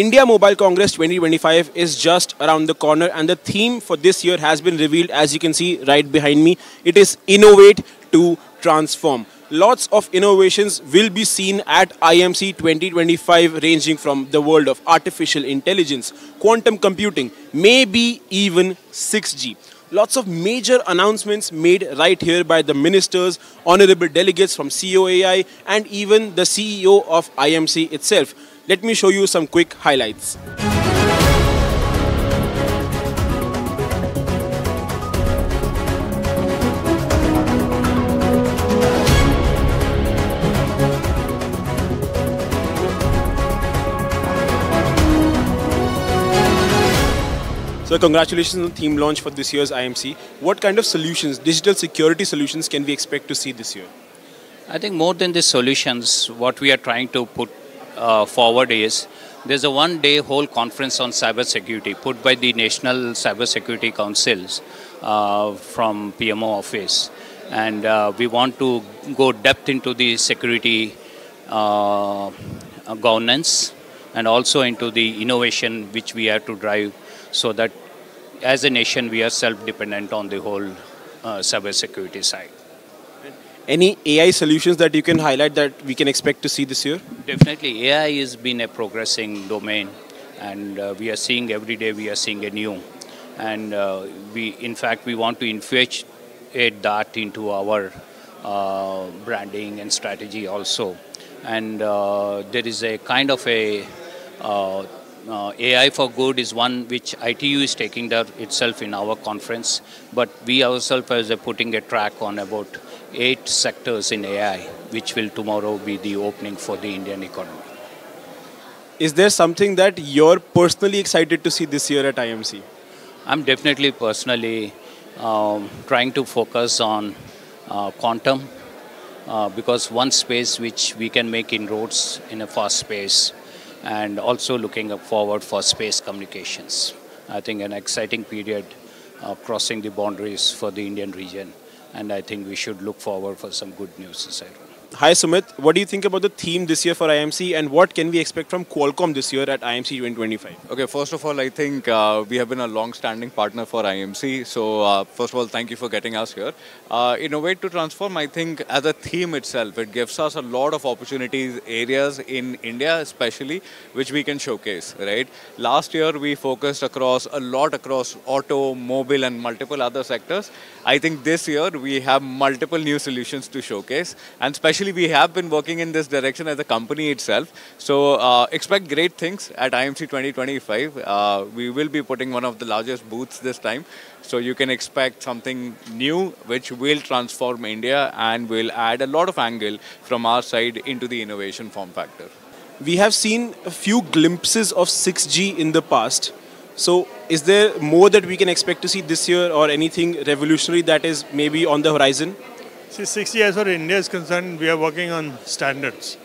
India Mobile Congress 2025 is just around the corner, and the theme for this year has been revealed, as you can see right behind me. It is Innovate to Transform. Lots of innovations will be seen at IMC 2025, ranging from the world of artificial intelligence, quantum computing, maybe even 6G. Lots of major announcements made right here by the ministers, honorable delegates from COAI and even the CEO of IMC itself. Let me show you some quick highlights. So congratulations on the theme launch for this year's IMC. What kind of solutions, digital security solutions, can we expect to see this year? I think more than the solutions, what we are trying to put forward is, there's a one-day whole conference on cybersecurity put by the National Cybersecurity Councils from PMO office. And we want to go depth into the security governance and also into the innovation which we have to drive, so that as a nation we are self-dependent on the whole cybersecurity side. Any AI solutions that you can highlight that we can expect to see this year? Definitely, AI has been a progressing domain, and we are seeing every day we are seeing a new. And in fact we want to infuse that into our branding and strategy also. And there is a kind of a AI for Good is one which ITU is taking itself in our conference, but we ourselves are putting a track on about 8 sectors in AI, which will tomorrow be the opening for the Indian economy. Is there something that you're personally excited to see this year at IMC? I'm definitely personally trying to focus on quantum, because one space which we can make inroads in a fast space, and also looking forward for space communications. I think an exciting period crossing the boundaries for the Indian region, and I think we should look forward for some good news. Hi Sumit, what do you think about the theme this year for IMC, and what can we expect from Qualcomm this year at IMC 2025? Okay, first of all, I think we have been a long-standing partner for IMC. So first of all, thank you for getting us here. Innovate to Transform, I think as a theme itself, it gives us a lot of opportunities, areas in India especially, which we can showcase, right? Last year, we focused across auto, mobile and multiple other sectors. I think this year, we have multiple new solutions to showcase, and especially we have been working in this direction as a company itself. So expect great things at IMC 2025. We will be putting one of the largest booths this time. So you can expect something new which will transform India and will add a lot of angle from our side into the innovation form factor. We have seen a few glimpses of 6G in the past. So is there more that we can expect to see this year, or anything revolutionary that is maybe on the horizon? See, 6G, as far as India is concerned, we are working on standards.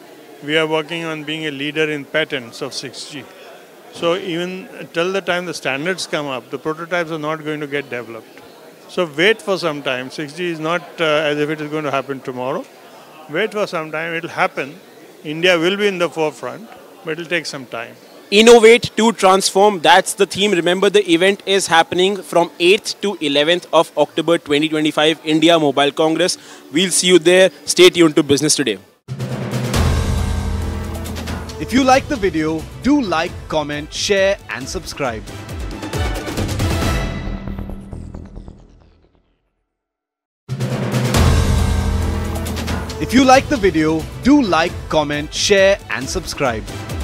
We are working on being a leader in patents of 6G. So even till the time the standards come up, the prototypes are not going to get developed. So wait for some time. 6G is not as if it is going to happen tomorrow. Wait for some time. It will happen. India will be in the forefront, but it will take some time. Innovate to Transform, that's the theme. Remember, the event is happening from 8th to 11th of October 2025, India Mobile Congress. We'll see you there. Stay tuned to Business Today. If you like the video, do like, comment, share and subscribe.